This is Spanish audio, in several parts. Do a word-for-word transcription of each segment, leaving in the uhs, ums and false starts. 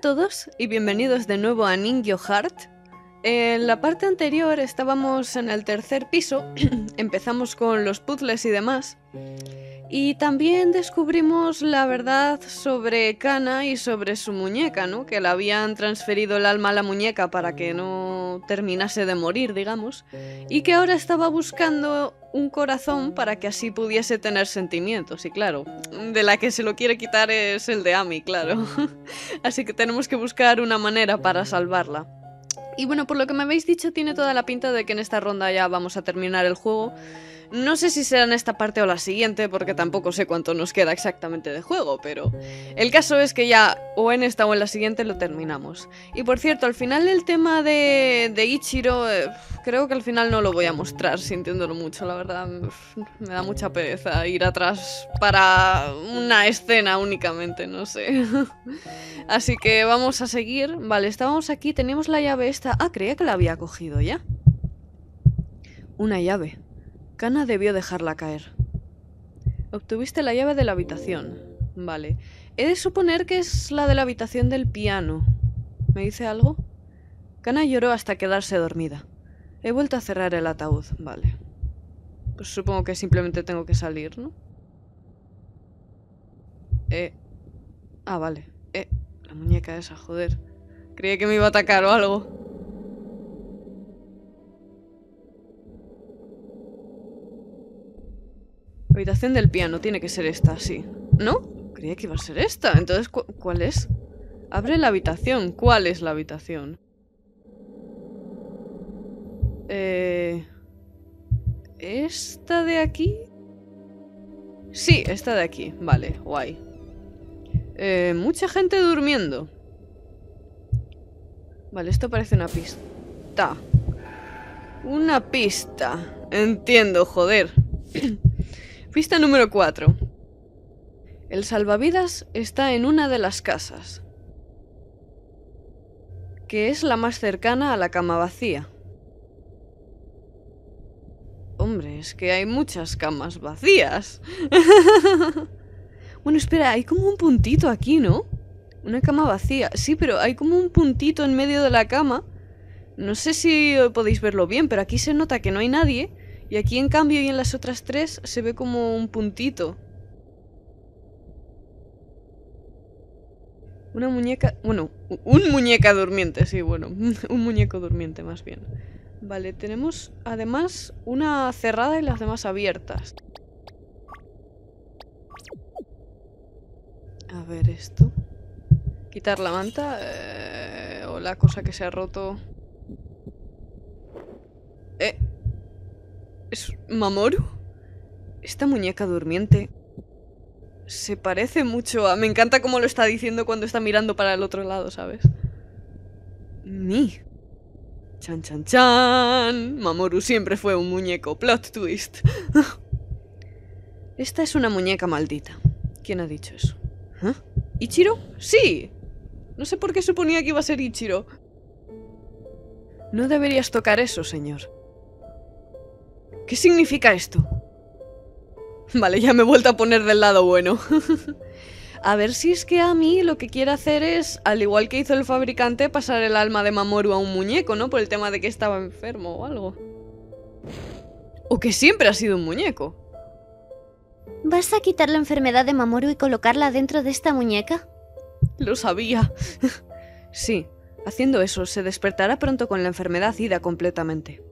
a todos y bienvenidos de nuevo a Ningyo Heart. En la parte anterior estábamos en el tercer piso, empezamos con los puzzles y demás, y también descubrimos la verdad sobre Kana y sobre su muñeca, ¿no? Que le habían transferido el alma a la muñeca para que no terminase de morir, digamos, y que ahora estaba buscando un corazón para que así pudiese tener sentimientos. Y claro, de la que se lo quiere quitar es el de Ami, claro. Así que tenemos que buscar una manera para salvarla. Y bueno, por lo que me habéis dicho, tiene toda la pinta de que en esta ronda ya vamos a terminar el juego. No sé si será en esta parte o la siguiente, porque tampoco sé cuánto nos queda exactamente de juego, pero el caso es que ya o en esta o en la siguiente lo terminamos. Y por cierto, al final del tema de, de Ichiro, eh, creo que al final no lo voy a mostrar, sintiéndolo mucho, la verdad. Me da mucha pereza ir atrás para una escena únicamente, no sé. Así que vamos a seguir. Vale, estábamos aquí, teníamos la llave esta. Ah, creía que la había cogido ya. Una llave. Kana debió dejarla caer. Obtuviste la llave de la habitación. Vale. He de suponer que es la de la habitación del piano. ¿Me dice algo? Kana lloró hasta quedarse dormida. He vuelto a cerrar el ataúd. Vale. Pues supongo que simplemente tengo que salir, ¿no? Eh. Ah, vale. Eh. La muñeca esa, joder. Creía que me iba a atacar o algo. Habitación del piano, tiene que ser esta, sí. ¿No? Creía que iba a ser esta. Entonces, ¿cu- ¿cuál es? Abre la habitación. ¿Cuál es la habitación? Eh... ¿Esta de aquí? Sí, esta de aquí. Vale, guay. Eh, mucha gente durmiendo. Vale, esto parece una pista. Una pista. Entiendo, joder. Pista número cuatro. El salvavidas está en una de las casas, que es la más cercana a la cama vacía. Hombre, es que hay muchas camas vacías. Bueno, espera, hay como un puntito aquí, ¿no? Una cama vacía. Sí, pero hay como un puntito en medio de la cama. No sé si podéis verlo bien, pero aquí se nota que no hay nadie. Y aquí, en cambio, y en las otras tres, se ve como un puntito. Una muñeca... Bueno, un muñeca durmiente, sí, bueno. Un muñeco durmiente, más bien. Vale, tenemos, además, una cerrada y las demás abiertas. A ver, esto... Quitar la manta... Eh, o la cosa que se ha roto... Eh... ¿Es Mamoru? Esta muñeca durmiente se parece mucho a... Me encanta cómo lo está diciendo cuando está mirando para el otro lado, ¿sabes? Mi. Chan, chan, chan. Mamoru siempre fue un muñeco. Plot twist. Esta es una muñeca maldita. ¿Quién ha dicho eso? ¿Eh? ¿Ichiro? ¡Sí! No sé por qué suponía que iba a ser Ichiro. No deberías tocar eso, señor. ¿Qué significa esto? Vale, ya me he vuelto a poner del lado bueno. A ver si es que Ami lo que quiere hacer es, al igual que hizo el fabricante, pasar el alma de Mamoru a un muñeco, ¿no? Por el tema de que estaba enfermo o algo. O que siempre ha sido un muñeco. ¿Vas a quitar la enfermedad de Mamoru y colocarla dentro de esta muñeca? Lo sabía. Sí, haciendo eso se despertará pronto con la enfermedad ida completamente.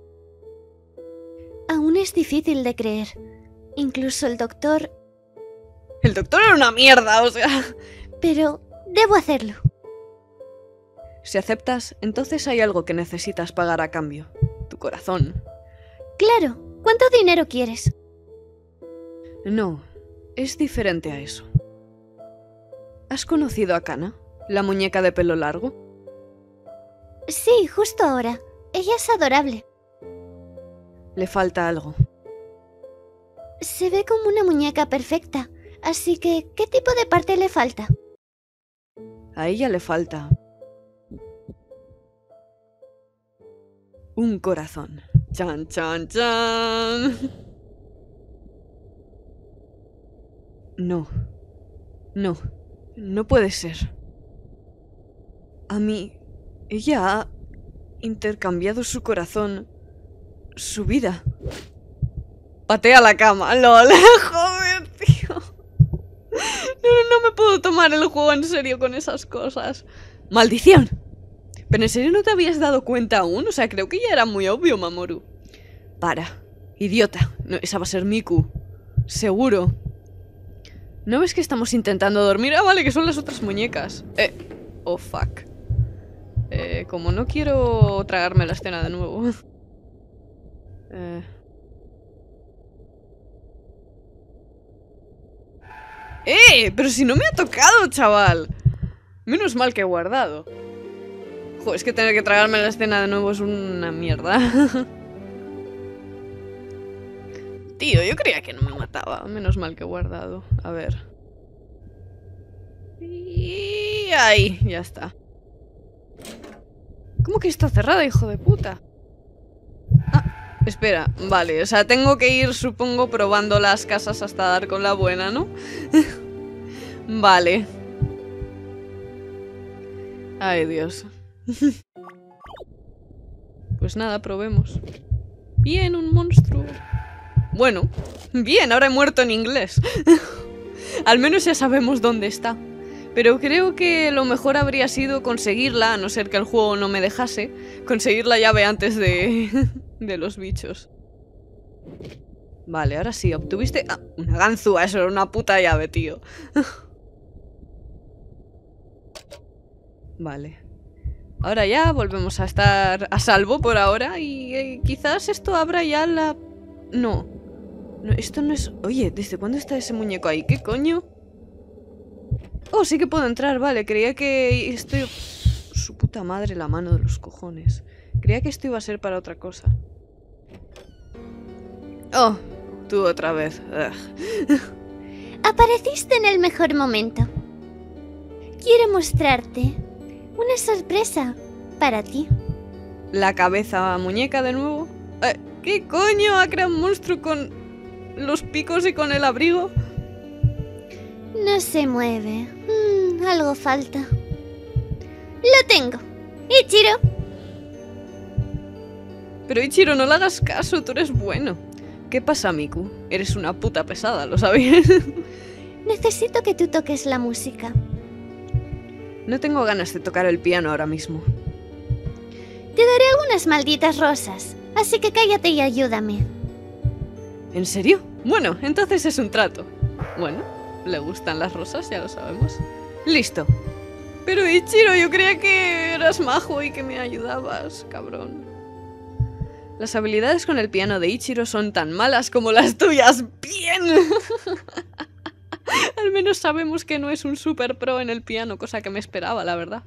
Aún es difícil de creer. Incluso el doctor... El doctor era una mierda, o sea... Pero debo hacerlo. Si aceptas, entonces hay algo que necesitas pagar a cambio. Tu corazón. Claro. ¿Cuánto dinero quieres? No, es diferente a eso. ¿Has conocido a Kana, la muñeca de pelo largo? Sí, justo ahora. Ella es adorable. Le falta algo. Se ve como una muñeca perfecta, así que, ¿qué tipo de parte le falta? A ella le falta... un corazón. ¡Chan, chan, chan! No. No. No puede ser. A mí, ella ha intercambiado su corazón, su vida. Patea la cama, lol. Joder, tío. No, no me puedo tomar el juego en serio con esas cosas. ¡Maldición! Pero en serio no te habías dado cuenta aún. O sea, creo que ya era muy obvio, Mamoru. Para, idiota. No, esa va a ser Miku. Seguro. ¿No ves que estamos intentando dormir? Ah, vale, que son las otras muñecas. Eh, oh, fuck. Eh, como no quiero tragarme la escena de nuevo. Eh... ¡Eh! Pero si no me ha tocado, chaval. Menos mal que he guardado. Joder, es que tener que tragarme la escena de nuevo es una mierda. Tío, yo creía que no me mataba. Menos mal que he guardado. A ver. Y... ahí, ya está. ¿Cómo que está cerrada, hijo de puta? Ah, espera, vale, o sea, tengo que ir, supongo, probando las casas hasta dar con la buena, ¿no? Vale. Ay, Dios. Pues nada, probemos. Bien, un monstruo. Bueno, bien, ahora he muerto en inglés. Al menos ya sabemos dónde está. Pero creo que lo mejor habría sido conseguirla, a no ser que el juego no me dejase, conseguir la llave antes de, de los bichos. Vale, ahora sí, obtuviste... Ah, una ganzúa, eso era una puta llave, tío. Vale. Ahora ya volvemos a estar a salvo por ahora y eh, quizás esto abra ya la... No. No, esto no es... Oye, ¿desde cuándo está ese muñeco ahí? ¿Qué coño? Oh, sí que puedo entrar, vale, creía que estoy... Su puta madre, la mano de los cojones. Creía que esto iba a ser para otra cosa. Oh, tú otra vez. Ugh. Apareciste en el mejor momento. Quiero mostrarte una sorpresa para ti. La cabeza muñeca de nuevo. Eh, ¿Qué coño ha creado un monstruo con los picos y con el abrigo? No se mueve. Mm, algo falta. ¡Lo tengo! ¡Ichiro! Pero Ichiro, no le hagas caso, tú eres bueno. ¿Qué pasa, Miku? Eres una puta pesada, ¿lo sabías? Necesito que tú toques la música. No tengo ganas de tocar el piano ahora mismo. Te daré unas malditas rosas, así que cállate y ayúdame. ¿En serio? Bueno, entonces es un trato. Bueno... Le gustan las rosas, ya lo sabemos. Listo. Pero Ichiro, yo creía que eras majo y que me ayudabas, cabrón. Las habilidades con el piano de Ichiro son tan malas como las tuyas. ¡Bien! Al menos sabemos que no es un super pro en el piano, cosa que me esperaba, la verdad.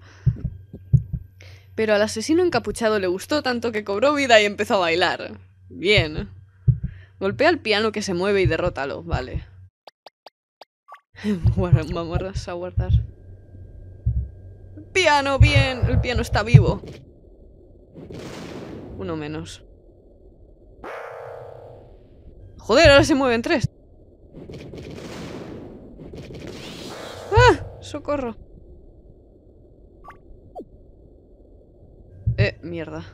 Pero al asesino encapuchado le gustó tanto que cobró vida y empezó a bailar. Bien. Golpea el piano que se mueve y derrótalo, vale. Vamos a guardar. Piano, bien. El piano está vivo. Uno menos. Joder, ahora se mueven tres. ¡Ah! Socorro. Eh, mierda.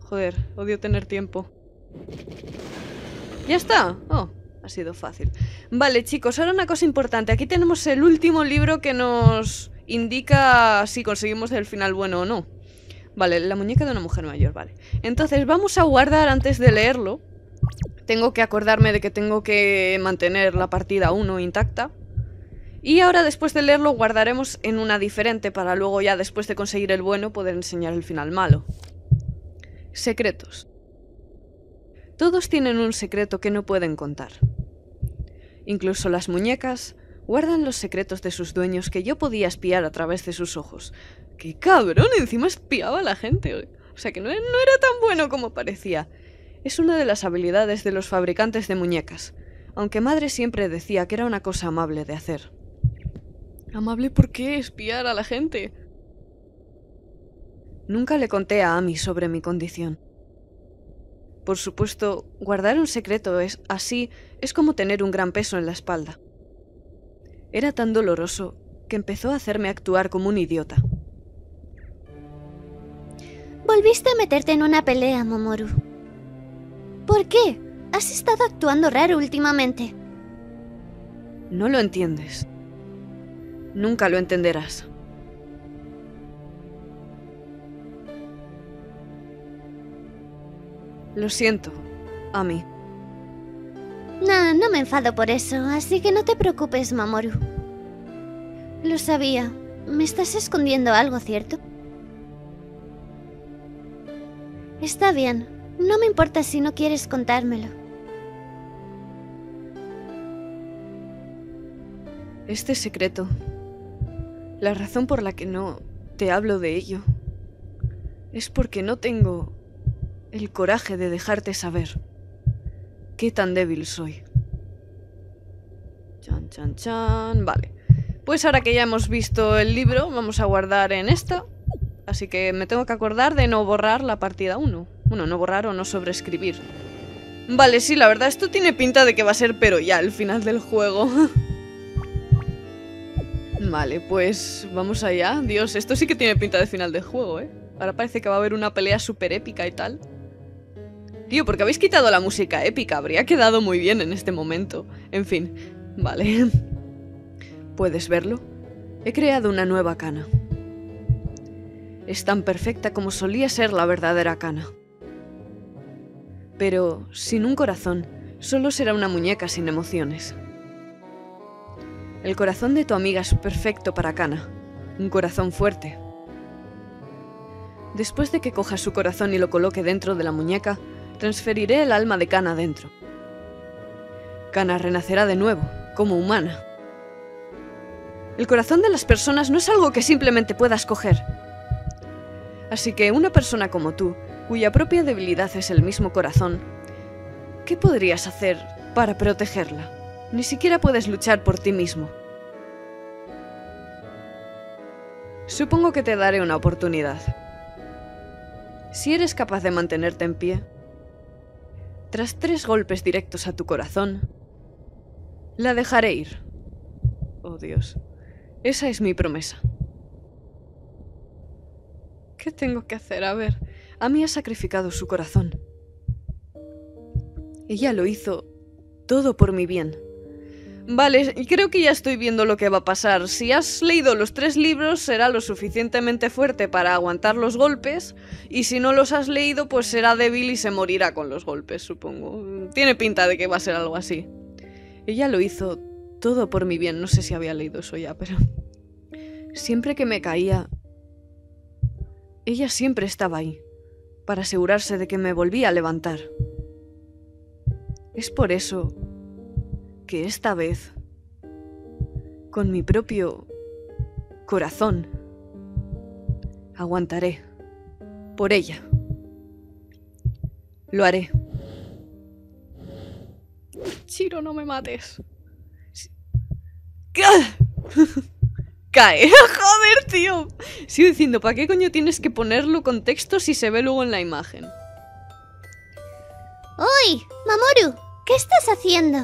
Joder, odio tener tiempo. Ya está. Oh. Ha sido fácil. Vale, chicos, ahora una cosa importante. Aquí tenemos el último libro que nos indica si conseguimos el final bueno o no. Vale, la muñeca de una mujer mayor, vale. Entonces vamos a guardar antes de leerlo. Tengo que acordarme de que tengo que mantener la partida uno intacta. Y ahora después de leerlo guardaremos en una diferente para luego ya después de conseguir el bueno poder enseñar el final malo. Secretos. Todos tienen un secreto que no pueden contar. Incluso las muñecas guardan los secretos de sus dueños que yo podía espiar a través de sus ojos. ¡Qué cabrón! Encima espiaba a la gente. O sea que no, no era tan bueno como parecía. Es una de las habilidades de los fabricantes de muñecas. Aunque madre siempre decía que era una cosa amable de hacer. ¿Amable por qué? Espiar a la gente. Nunca le conté a Ami sobre mi condición. Por supuesto, guardar un secreto es así es como tener un gran peso en la espalda. Era tan doloroso que empezó a hacerme actuar como un idiota. Volviste a meterte en una pelea, Mamoru. ¿Por qué? Has estado actuando raro últimamente. No lo entiendes. Nunca lo entenderás. Lo siento, Ami. No, no me enfado por eso, así que no te preocupes, Mamoru. Lo sabía. Me estás escondiendo algo, ¿cierto? Está bien. No me importa si no quieres contármelo. Este secreto... La razón por la que no te hablo de ello... es porque no tengo... el coraje de dejarte saber... qué tan débil soy. Chan, chan, chan... Vale. Pues ahora que ya hemos visto el libro, vamos a guardar en esta. Así que me tengo que acordar de no borrar la partida uno. Bueno, no borrar o no sobreescribir. Vale, sí, la verdad, esto tiene pinta de que va a ser pero ya el final del juego. Vale, pues vamos allá. Dios, esto sí que tiene pinta de final del juego, ¿eh? Ahora parece que va a haber una pelea súper épica y tal. Tío, porque habéis quitado la música épica. Habría quedado muy bien en este momento. En fin, vale. ¿Puedes verlo? He creado una nueva Kana. Es tan perfecta como solía ser la verdadera Kana. Pero sin un corazón, solo será una muñeca sin emociones. El corazón de tu amiga es perfecto para Kana. Un corazón fuerte. Después de que coja su corazón y lo coloque dentro de la muñeca, transferiré el alma de Kana dentro. Kana renacerá de nuevo, como humana. El corazón de las personas no es algo que simplemente puedas coger. Así que una persona como tú, cuya propia debilidad es el mismo corazón, ¿qué podrías hacer para protegerla? Ni siquiera puedes luchar por ti mismo. Supongo que te daré una oportunidad. Si eres capaz de mantenerte en pie, tras tres golpes directos a tu corazón, la dejaré ir. Oh, Dios. Esa es mi promesa. ¿Qué tengo que hacer? A ver... Ami ha sacrificado su corazón. Ella lo hizo... todo por mi bien. Vale, creo que ya estoy viendo lo que va a pasar. Si has leído los tres libros, será lo suficientemente fuerte para aguantar los golpes. Y si no los has leído, pues será débil y se morirá con los golpes, supongo. Tiene pinta de que va a ser algo así. Ella lo hizo... todo por mi bien. No sé si había leído eso ya, pero... siempre que me caía... ella siempre estaba ahí, para asegurarse de que me volvía a levantar. Es por eso... que esta vez... con mi propio... corazón... aguantaré. Por ella. Lo haré. Chiro, no me mates. Cae. Joder, tío. Sigo diciendo, ¿para qué coño tienes que ponerlo con texto si se ve luego en la imagen? ¡Uy! Mamoru, ¿qué estás haciendo?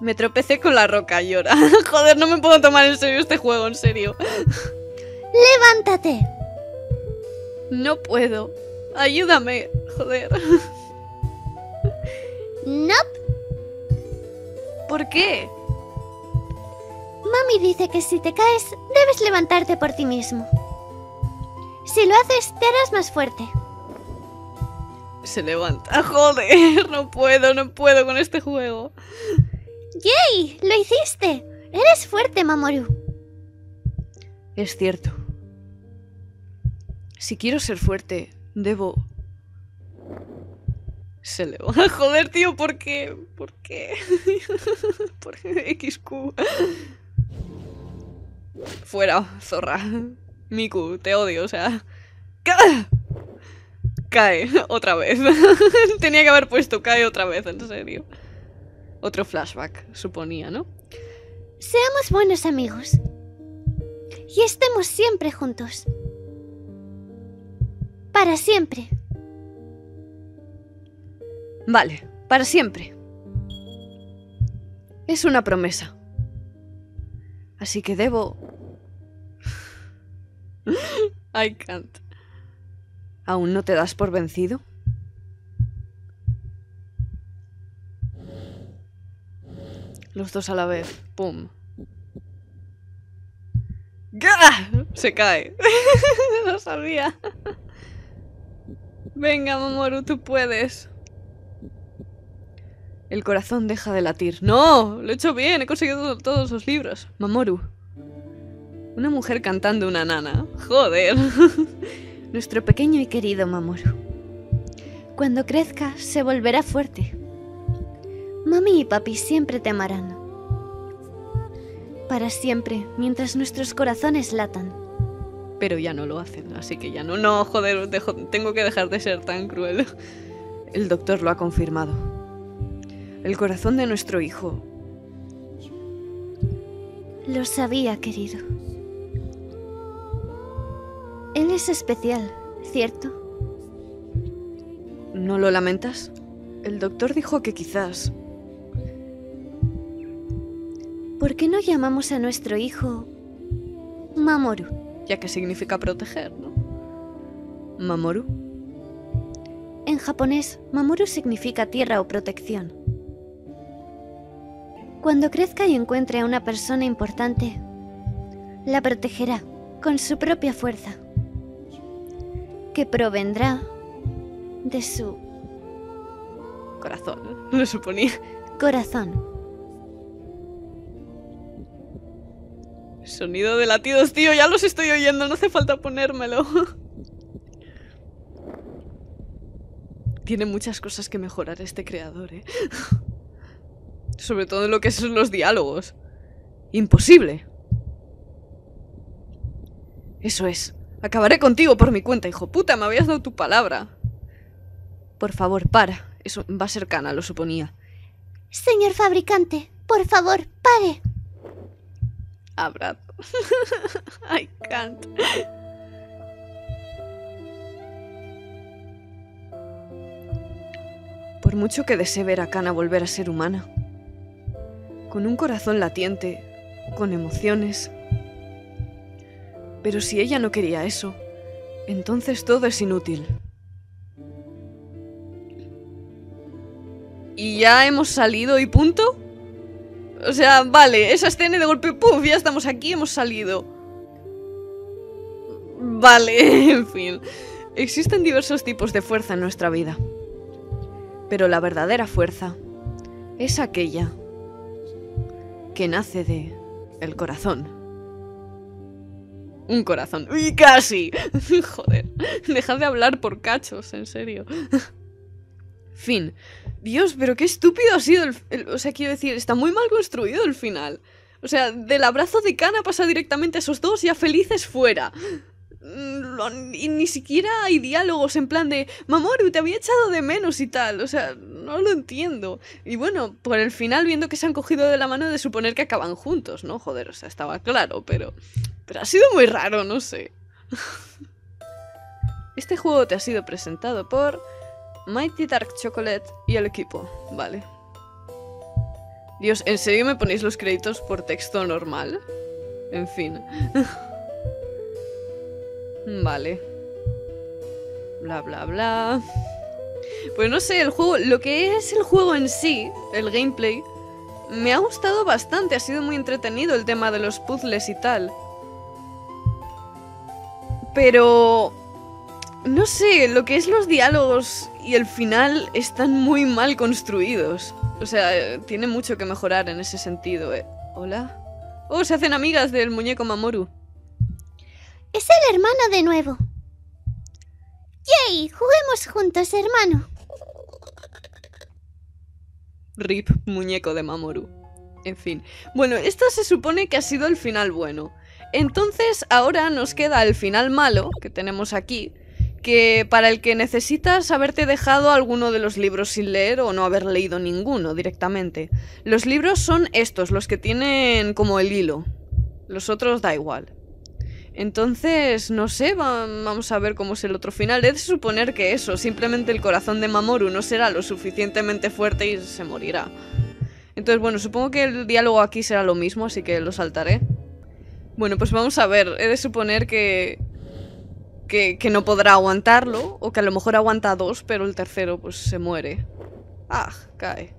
Me tropecé con la roca, llora. Joder, no me puedo tomar en serio este juego, en serio. ¡Levántate! No puedo. Ayúdame, joder. No. ¿Por qué? Mami dice que si te caes, debes levantarte por ti mismo. Si lo haces, te harás más fuerte. Se levanta. ¡Joder! No puedo, no puedo con este juego. ¡Yay! ¡Lo hiciste! ¡Eres fuerte, Mamoru! Es cierto. Si quiero ser fuerte, debo... Se le va a joder, tío, ¿por qué? ¿Por qué? ¿Por qué? equis cu. Fuera, zorra. Miku, te odio, o sea... Cae, otra vez. Tenía que haber puesto cae otra vez, en serio. Otro flashback, suponía, ¿no? Seamos buenos amigos. Y estemos siempre juntos. Para siempre. Vale, para siempre. Es una promesa. Así que debo... I can't. ¿Aún no te das por vencido? Los dos a la vez. Pum. ¡Gah! Se cae. No sabía. Venga, Mamoru, tú puedes. El corazón deja de latir. ¡No! Lo he hecho bien. He conseguido todos los libros. Mamoru. Una mujer cantando una nana. ¡Joder! Nuestro pequeño y querido Mamoru. Cuando crezca, se volverá fuerte. Mami y papi siempre te amarán. Para siempre, mientras nuestros corazones latan. Pero ya no lo hacen, así que ya no. No, joder, dejo, tengo que dejar de ser tan cruel. El doctor lo ha confirmado. El corazón de nuestro hijo. Lo sabía, querido. Él es especial, ¿cierto? ¿No lo lamentas? El doctor dijo que quizás... ¿Por qué no llamamos a nuestro hijo Mamoru? Ya que significa proteger, ¿no? ¿Mamoru? En japonés, Mamoru significa tierra o protección. Cuando crezca y encuentre a una persona importante, la protegerá con su propia fuerza, que provendrá de su... Corazón, lo suponía. Corazón. Sonido de latidos, tío, ya los estoy oyendo, no hace falta ponérmelo. Tiene muchas cosas que mejorar este creador, ¿eh? Sobre todo en lo que son los diálogos. Imposible. Eso es. Acabaré contigo por mi cuenta, hijo puta. Me habías dado tu palabra. Por favor, para. Eso va a ser Kana, lo suponía. Señor fabricante, por favor, pare. Abrazo. I can't. Por mucho que desee ver a Kana volver a ser humana, con un corazón latiente, con emociones... Pero si ella no quería eso, entonces todo es inútil. ¿Y ya hemos salido y punto? O sea, vale, esa escena y de golpe, ¡puf! Ya estamos aquí, hemos salido. Vale, en fin. Existen diversos tipos de fuerza en nuestra vida. Pero la verdadera fuerza es aquella que nace de... el corazón. Un corazón. ¡Uy, casi! Joder, dejad de hablar por cachos, en serio. Fin. Dios, pero qué estúpido ha sido el, el... O sea, quiero decir, está muy mal construido el final. O sea, del abrazo de Kana pasa directamente a esos dos ya felices fuera. Y ni siquiera hay diálogos en plan de Mamoru, te había echado de menos y tal. O sea, no lo entiendo. Y bueno, por el final, viendo que se han cogido de la mano, de suponer que acaban juntos, ¿no? Joder, o sea, estaba claro, pero... Pero ha sido muy raro, no sé. Este juego te ha sido presentado por... Mighty Dark Chocolate y el equipo. Vale. Dios, ¿en serio me ponéis los créditos por texto normal? En fin. Vale. Bla, bla, bla. Pues no sé, el juego... Lo que es el juego en sí, el gameplay, me ha gustado bastante. Ha sido muy entretenido el tema de los puzzles y tal. Pero... No sé, lo que es los diálogos y el final están muy mal construidos. O sea, tiene mucho que mejorar en ese sentido, ¿eh? ¿Hola? ¡Oh, se hacen amigas del muñeco Mamoru! ¡Es el hermano de nuevo! ¡Yay! ¡Juguemos juntos, hermano! Rip, muñeco de Mamoru. En fin. Bueno, esto se supone que ha sido el final bueno. Entonces, ahora nos queda el final malo, que tenemos aquí... Que para el que necesitas haberte dejado alguno de los libros sin leer o no haber leído ninguno directamente. Los libros son estos, los que tienen como el hilo. Los otros da igual. Entonces, no sé, va, vamos a ver cómo es el otro final. Es suponer que eso, simplemente el corazón de Mamoru no será lo suficientemente fuerte y se morirá. Entonces, bueno, supongo que el diálogo aquí será lo mismo, así que lo saltaré. Bueno, pues vamos a ver. He de suponer que, que... que no podrá aguantarlo. O que a lo mejor aguanta dos, pero el tercero pues se muere. Ah, cae.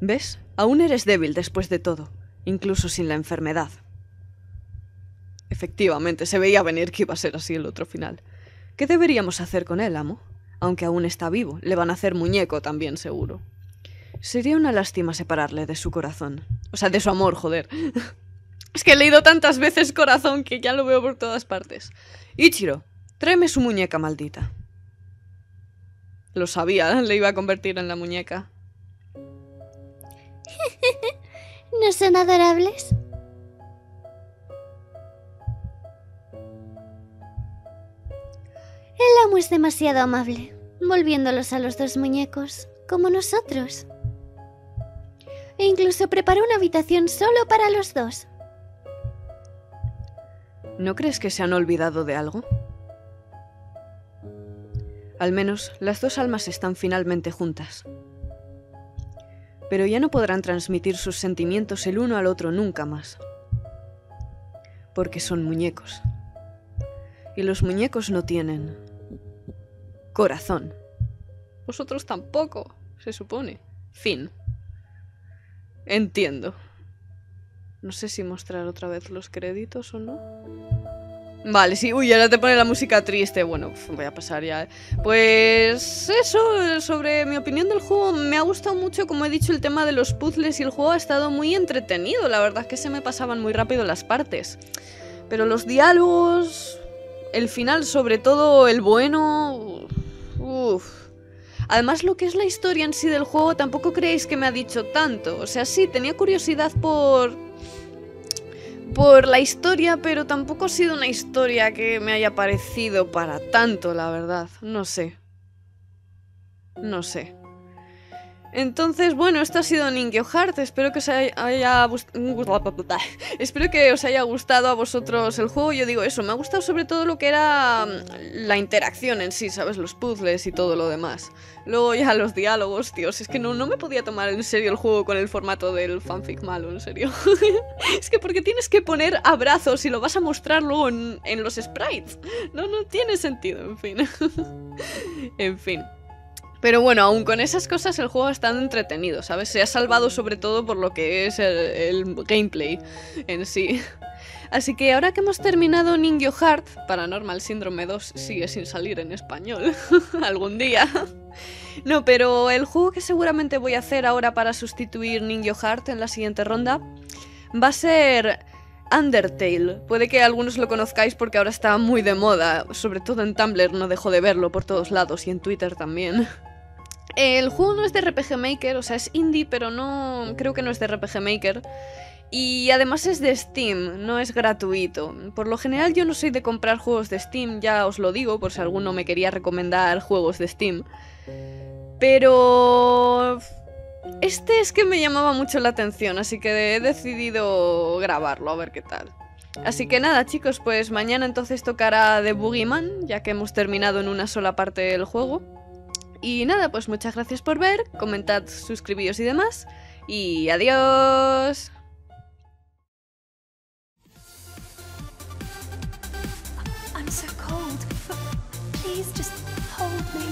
¿Ves? Aún eres débil después de todo. Incluso sin la enfermedad. Efectivamente, se veía venir que iba a ser así el otro final. ¿Qué deberíamos hacer con él, amo? Aunque aún está vivo, le van a hacer muñeco también, seguro. Sería una lástima separarle de su corazón. O sea, de su amor, joder. Es que he leído tantas veces corazón que ya lo veo por todas partes. Ichiro, tráeme su muñeca maldita. Lo sabía, le iba a convertir en la muñeca. ¿No son adorables? El amo es demasiado amable, volviéndolos a los dos muñecos, como nosotros. E incluso preparó una habitación solo para los dos. ¿No crees que se han olvidado de algo? Al menos, las dos almas están finalmente juntas. Pero ya no podrán transmitir sus sentimientos el uno al otro nunca más. Porque son muñecos. Y los muñecos no tienen corazón. Vosotros tampoco, se supone. Fin. Entiendo. No sé si mostrar otra vez los créditos o no. Vale, sí. Uy, ahora te pone la música triste. Bueno, voy a pasar ya. Pues eso, sobre mi opinión del juego. Me ha gustado mucho, como he dicho, el tema de los puzzles y el juego ha estado muy entretenido. La verdad es que se me pasaban muy rápido las partes. Pero los diálogos... El final, sobre todo el bueno... Uff... Además, lo que es la historia en sí del juego tampoco creéis que me ha dicho tanto. O sea, sí, tenía curiosidad por... por la historia, pero tampoco ha sido una historia que me haya parecido para tanto, la verdad. No sé. No sé. Entonces, bueno, esto ha sido Ningyo Heart. Espero que os haya Espero que os haya gustado a vosotros el juego. Yo digo eso, me ha gustado sobre todo lo que era la interacción en sí, ¿sabes? Los puzzles y todo lo demás. Luego ya los diálogos, tíos. Es que no, no me podía tomar en serio el juego con el formato del fanfic malo, en serio. Es que porque tienes que poner abrazos y lo vas a mostrar luego en, en los sprites. No, no tiene sentido, en fin. En fin. Pero bueno, aún con esas cosas el juego ha estado entretenido, ¿sabes? Se ha salvado sobre todo por lo que es el, el gameplay en sí. Así que ahora que hemos terminado Ningyo Heart, Paranormal Syndrome dos sigue sin salir en español. Algún día. No, pero el juego que seguramente voy a hacer ahora para sustituir Ningyo Heart en la siguiente ronda va a ser... Undertale. Puede que algunos lo conozcáis porque ahora está muy de moda. Sobre todo en Tumblr no dejo de verlo por todos lados y en Twitter también. El juego no es de R P G Maker, o sea, es indie, pero no... creo que no es de R P G Maker. Y además es de Steam, no es gratuito. Por lo general yo no soy de comprar juegos de Steam, ya os lo digo, por si alguno me quería recomendar juegos de Steam. Pero... este es que me llamaba mucho la atención, así que he decidido grabarlo, a ver qué tal. Así que nada, chicos, pues mañana entonces tocará The Boogeyman, ya que hemos terminado en una sola parte del juego. Y nada, pues muchas gracias por ver, comentad, suscribíos y demás, y adiós. I'm so cold. Please just hold me.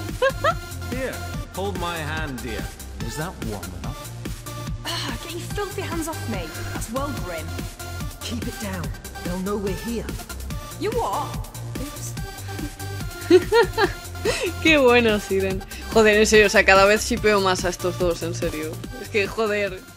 Here, hold my hand, dear. Is that warm enough? Ah, get your filthy hands off me. That's well grim. Keep it down. They'll know we're here. You what? Oops. Qué bueno, Siren. Joder, en serio, o sea, cada vez shipeo más a estos dos, en serio. Es que, joder...